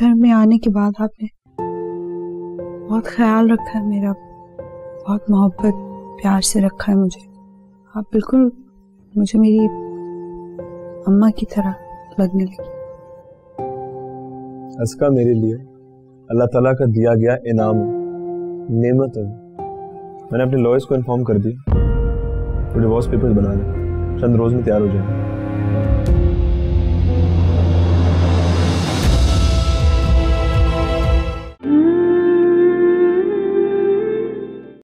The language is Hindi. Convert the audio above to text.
घर में आने के बाद आपने बहुत ख्याल रखा है मेरा, बहुत मोहब्बत प्यार से रखा है मुझे। आप बिल्कुल मुझे मेरी अम्मा की तरह लगने लगी। अस्का मेरे लिए अल्लाह ताला का दिया गया इनाम नेमत है। मैंने अपने लॉयर्स को इन्फॉर्म कर दिया, वो डिवोर्स पेपर्स बना रहे, चंद रोज में तैयार हो जाएंगे।